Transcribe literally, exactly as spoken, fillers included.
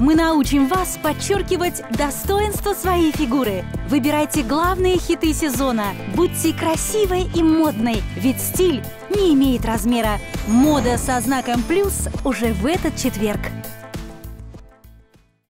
мы научим вас подчеркивать достоинство своей фигуры. Выбирайте главные хиты сезона. Будьте красивой и модной, ведь стиль не имеет размера. Мода со знаком плюс уже в этот четверг.